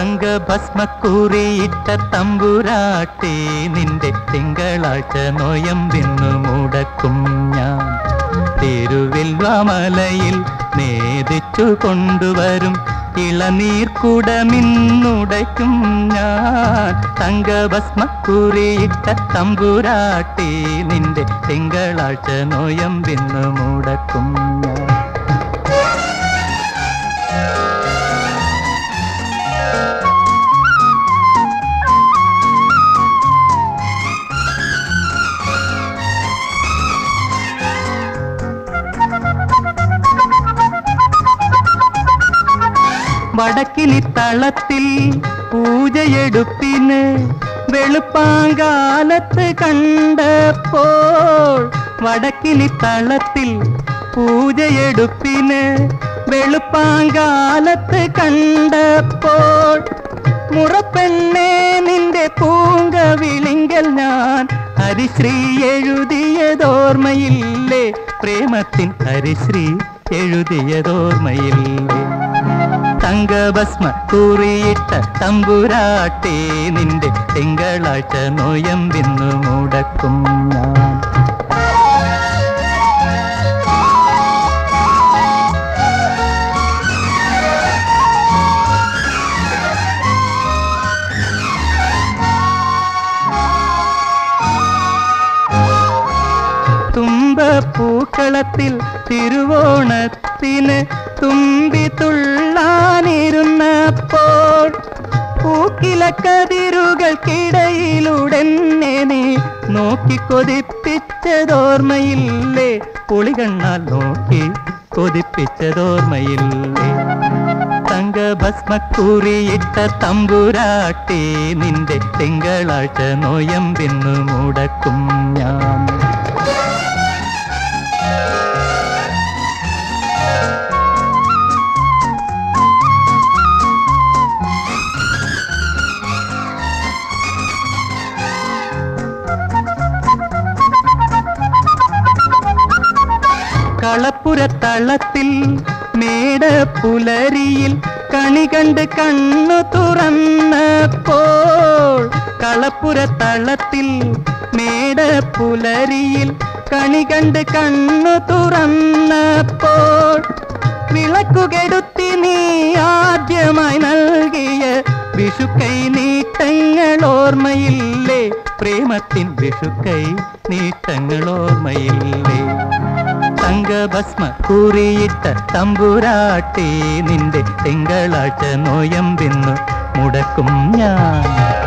തങ്കഭസ്മ കുറിയിട്ട തമ്പുരാട്ടി നിന്റെ തിങ്കളാഴ്ച നോയമ്പിന്നു മുടക്കും ഞാൻ. തിരുവിൽവാമലയിൽ നേദിച്ചു കൊണ്ടുവരും ഇളനീർക്കുടമിന്നുടയ്ക്കും ഞാൻ. തങ്കഭസ്മ കുറിയിട്ട തമ്പുരാട്ടി നിന്റെ തിങ്കളാഴ്ച നോയമ്പിന്നു മുടക്കും ഞാൻ. വടക്കിലി തളത്തിൽ പൂജയെടുപ്പിന് വെളുപ്പാങ്കാലത്ത് കണ്ടപ്പോൾ, വടക്കിലി തളത്തിൽ പൂജയെടുപ്പിന് വെളുപ്പാങ്കാലത്ത് കണ്ടപ്പോൾ മുറപ്പെണ്ണേ നിന്റെ പൂങ്കവിളിങ്കൽ ഞാൻ ഹരിശ്രീ എഴുതിയതോർമ്മയില്ലേ, പ്രേമത്തിൻ ഹരിശ്രീ എഴുതിയതോർമ്മയില്ലേ. തങ്കഭസ്മ കുറിയിട്ട തമ്പുരാട്ടി നിന്റെ തിങ്കളാഴ്ച നോയമ്പിന്നു മുടക്കും ഞാൻ. തുമ്പപ്പൂക്കളത്തിൽ തിരുവോണത്തിന് തുമ്പിത്തുള്ളാനിരുന്നപ്പോൾ പൂക്കിലക്കതിരുകൾക്കിടയിലൂടെന്നെ നീ നോക്കി കൊതിപ്പിച്ചതോർമ്മയില്ലേ, പുളികണ്ണാൽ നോക്കി കൊതിപ്പിച്ചതോർമ്മയില്ലേ. തങ്കഭസ്മ കുറിയിട്ട തമ്പുരാട്ടി നിന്റെ തിങ്കളാഴ്ച നോയമ്പിന്നു മുടക്കും ഞാൻ. കളപ്പുരത്തളത്തിൽ മേടപ്പുലരിയിൽ കണി കണ്ട് കണ്ണു തുറന്നപ്പോൾ, കളപ്പുരത്തളത്തിൽ മേടപ്പുലരിയിൽ കണി കണ്ട് കണ്ണു തുറന്നപ്പോൾ വിളക്കുകെടുത്തി നീ ആദ്യമായി നൽകിയ വിഷുക്കൈ നീട്ടങ്ങളോർമ്മയില്ലേ, പ്രേമത്തിൻ വിഷുക്കൈ നീട്ടങ്ങളോർമ്മയില്ലേ. തങ്കഭസ്മ കുറിയിട്ട തമ്പുരാട്ടി നിന്റെ തിങ്കളാഴ്ച നോയമ്പിന്നു മുടക്കും ഞാൻ.